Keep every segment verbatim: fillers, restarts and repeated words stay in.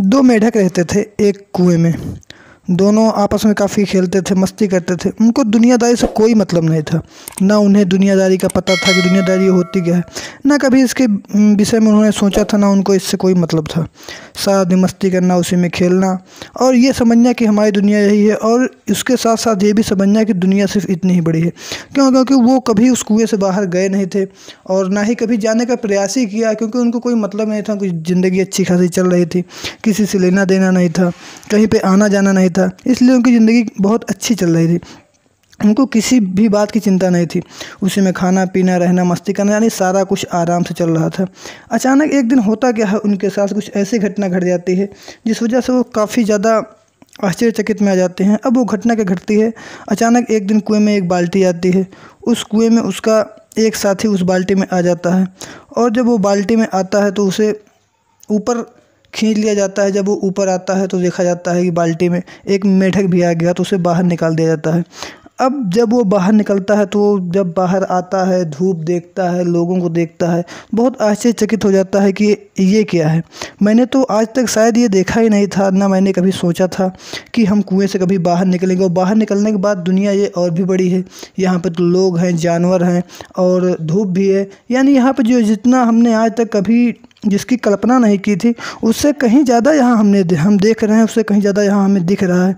दो मेढक रहते थे एक कुएं में। दोनों आपस में काफ़ी खेलते थे, मस्ती करते थे। उनको दुनियादारी से कोई मतलब नहीं था, ना उन्हें दुनियादारी का पता था कि दुनियादारी होती क्या है, ना कभी इसके विषय में उन्होंने सोचा था, ना उनको इससे कोई मतलब था। साथ में मस्ती करना, उसी में खेलना और ये समझना कि हमारी दुनिया यही है, और उसके साथ साथ ये भी समझना कि दुनिया सिर्फ इतनी ही बड़ी है। क्यों? क्योंकि वो कभी उस कुएँ से बाहर गए नहीं थे और ना ही कभी जाने का प्रयास ही किया, क्योंकि उनको कोई मतलब नहीं था। कुछ ज़िंदगी अच्छी खासी चल रही थी, किसी से लेना देना नहीं था, कहीं पर आना जाना नहीं था, इसलिए उनकी ज़िंदगी बहुत अच्छी चल रही थी। उनको किसी भी बात की चिंता नहीं थी, उसी में खाना पीना रहना मस्ती करना यानी सारा कुछ आराम से चल रहा था। अचानक एक दिन होता क्या है, उनके साथ कुछ ऐसी घटना घट जाती है जिस वजह से वो काफ़ी ज़्यादा आश्चर्यचकित में आ जाते हैं। अब वो घटना क्या घटती है, अचानक एक दिन कुएँ में एक बाल्टी आती है। उस कुएँ में उसका एक साथी उस बाल्टी में आ जाता है, और जब वो बाल्टी में आता है तो उसे ऊपर खींच लिया जाता है। जब वो ऊपर आता है तो देखा जाता है कि बाल्टी में एक मेढक भी आ गया, तो उसे बाहर निकाल दिया जाता है। अब जब वो बाहर निकलता है, तो जब बाहर आता है, धूप देखता है, लोगों को देखता है, बहुत आश्चर्यचकित हो जाता है कि ये क्या है। मैंने तो आज तक शायद ये देखा ही नहीं था, ना मैंने कभी सोचा था कि हम कुएं से कभी बाहर निकलेंगे, और बाहर निकलने के बाद दुनिया ये और भी बड़ी है। यहाँ पर तो लोग हैं, जानवर हैं और धूप भी है, यानी यहाँ पर जो जितना हमने आज तक कभी जिसकी कल्पना नहीं की थी, उससे कहीं ज़्यादा यहाँ हमने हम देख रहे हैं, उससे कहीं ज़्यादा यहाँ हमें दिख रहा है।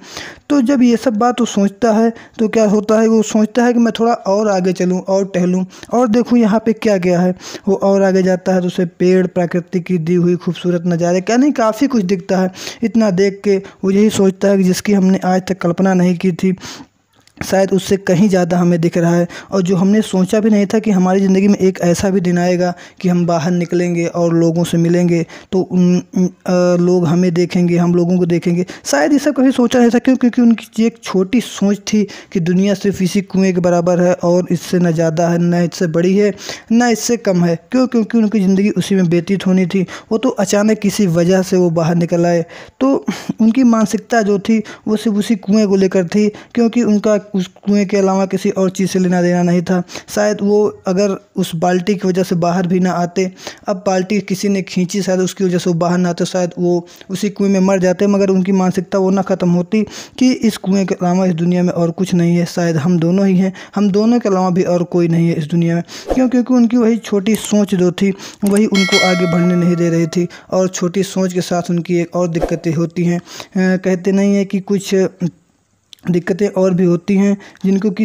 तो जब ये सब बात वो सोचता है तो क्या होता है, वो सोचता है कि मैं थोड़ा और आगे चलूँ और टहलूँ और देखूँ यहाँ पे क्या क्या है। वो और आगे जाता है तो उसे पेड़, प्रकृति की दी हुई खूबसूरत नज़ारे, क्या नहीं काफ़ी कुछ दिखता है। इतना देख के वो यही सोचता है कि जिसकी हमने आज तक कल्पना नहीं की थी, शायद उससे कहीं ज़्यादा हमें दिख रहा है, और जो हमने सोचा भी नहीं था कि हमारी ज़िंदगी में एक ऐसा भी दिन आएगा कि हम बाहर निकलेंगे और लोगों से मिलेंगे तो उन, उन, आ, लोग हमें देखेंगे, हम लोगों को देखेंगे। शायद ये सब कभी सोचा नहीं था, क्यों? क्योंकि उनकी एक छोटी सोच थी कि दुनिया सिर्फ इसी कुएँ के बराबर है, और इससे ना ज़्यादा है, ना इससे बड़ी है, ना इससे कम है। क्यों? क्योंकि उनकी ज़िंदगी उसी में व्यतीत होनी थी। वो तो अचानक किसी वजह से वो बाहर निकल आए, तो उनकी मानसिकता जो थी वो सिर्फ उसी कुएँ को लेकर थी, क्योंकि उनका उस कुएं के अलावा किसी और चीज़ से लेना देना नहीं था। शायद वो अगर उस बाल्टी की वजह से बाहर भी ना आते, अब बाल्टी किसी ने खींची, शायद उसकी वजह से वो बाहर ना आते, शायद वो उसी कुएं में मर जाते, मगर उनकी मानसिकता वो ना ख़त्म होती कि इस कुएं के अलावा इस दुनिया में और कुछ नहीं है, शायद हम दोनों ही हैं, हम दोनों के अलावा भी और कोई नहीं है इस दुनिया में। क्यों? क्योंकि उनकी वही छोटी सोच जो थी वही उनको आगे बढ़ने नहीं दे रही थी, और छोटी सोच के साथ उनकी एक और दिक्कतें होती हैं। कहते नहीं है कि कुछ दिक्कतें और भी होती हैं जिनको कि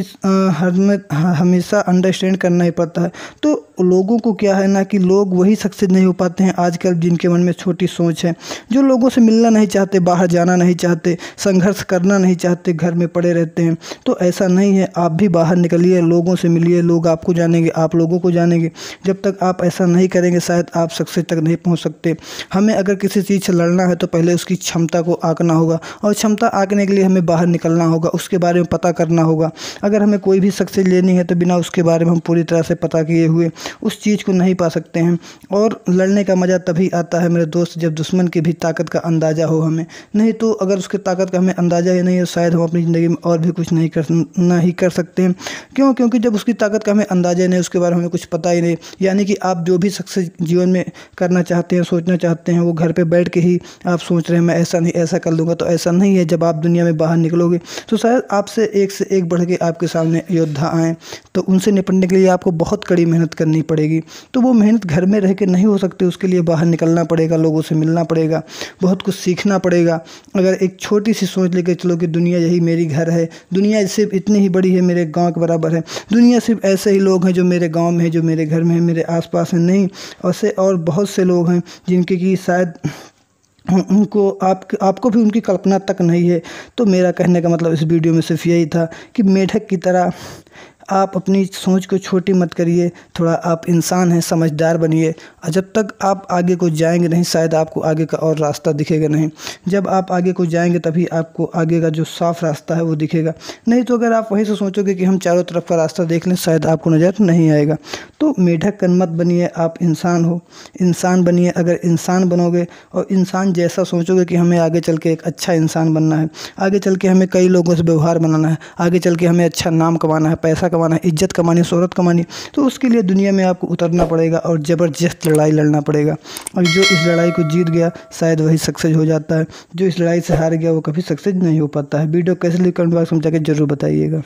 हर में हमेशा अंडरस्टैंड करना ही पड़ता है। तो लोगों को क्या है ना कि लोग वही सक्सेस नहीं हो पाते हैं आजकल जिनके मन में छोटी सोच है, जो लोगों से मिलना नहीं चाहते, बाहर जाना नहीं चाहते, संघर्ष करना नहीं चाहते, घर में पड़े रहते हैं। तो ऐसा नहीं है, आप भी बाहर निकलिए, लोगों से मिलिए, लोग आपको जानेंगे, आप लोगों को जानेंगे। जब तक आप ऐसा नहीं करेंगे शायद आप सक्सेस तक नहीं पहुँच सकते। हमें अगर किसी चीज़ से लड़ना है तो पहले उसकी क्षमता को आंकना होगा, और क्षमता आंकने के लिए हमें बाहर निकलना होगा, उसके बारे में पता करना होगा। अगर हमें कोई भी सक्सेस लेनी है तो बिना उसके बारे में हम पूरी तरह से पता किए हुए उस चीज़ को नहीं पा सकते हैं। और लड़ने का मज़ा तभी आता है मेरे दोस्त, जब दुश्मन की भी ताकत का अंदाज़ा हो हमें, नहीं तो अगर उसके ताकत का हमें अंदाज़ा ही नहीं है शायद हम अपनी ज़िंदगी में और भी कुछ नहीं कर ना ही कर सकते हैं। क्यों? क्योंकि जब उसकी ताकत का हमें अंदाज़ा ही नहीं, उसके बारे में हमें कुछ पता ही नहीं। यानी कि आप जो भी सक्सेस जीवन में करना चाहते हैं, सोचना चाहते हैं, वो घर पर बैठ के ही आप सोच रहे हैं मैं ऐसा नहीं ऐसा कर लूँगा, तो ऐसा नहीं है। जब आप दुनिया में बाहर निकलोगे तो शायद आपसे एक से एक बढ़ के आपके सामने योद्धा आएँ, तो उनसे निपटने के लिए आपको बहुत कड़ी मेहनत करनी पड़ेगी। तो वो मेहनत घर में रह के नहीं हो सकती, उसके लिए बाहर निकलना पड़ेगा, लोगों से मिलना पड़ेगा, बहुत कुछ सीखना पड़ेगा। अगर एक छोटी सी सोच लेकर चलो कि दुनिया यही मेरी घर है, दुनिया सिर्फ इतनी ही बड़ी है, मेरे गाँव के बराबर है, दुनिया सिर्फ ऐसे ही लोग हैं जो मेरे गाँव में है, जो मेरे घर में है, मेरे आस पास हैं, नहीं ऐसे और बहुत से लोग हैं जिनके कि शायद उनको आप आपको भी उनकी कल्पना तक नहीं है। तो मेरा कहने का मतलब इस वीडियो में सिर्फ यही था कि मेढक की तरह आप अपनी सोच को छोटी मत करिए, थोड़ा आप इंसान हैं, समझदार बनिए। जब तक आप आगे को जाएंगे नहीं शायद आपको आगे का और रास्ता दिखेगा नहीं, जब आप आगे को जाएंगे तभी आपको आगे का जो साफ रास्ता है वो दिखेगा, नहीं तो अगर आप वहीं से सोचोगे कि हम चारों तरफ का रास्ता देख लें शायद आपको नज़र नहीं आएगा। तो मेढक कन मत बनिए, आप इंसान हो, इंसान बनिए। अगर इंसान बनोगे और इंसान जैसा सोचोगे कि हमें आगे चल के एक अच्छा इंसान बनना है, आगे चल के हमें कई लोगों से व्यवहार बनाना है, आगे चल के हमें अच्छा नाम कमाना है, पैसा कमाना है, इज्जत कमानी है, शोहरत कमानी है, तो उसके लिए दुनिया में आपको उतरना पड़ेगा और ज़बरदस्त लड़ाई लड़ना पड़ेगा। और जो इस लड़ाई को जीत गया शायद वही सक्सेस हो जाता है, जो इस लड़ाई से हार गया वो कभी सक्सेस नहीं हो पाता है। वीडियो कैसे लगी कमेंट बॉक्स में जाकर जरूर बताइएगा।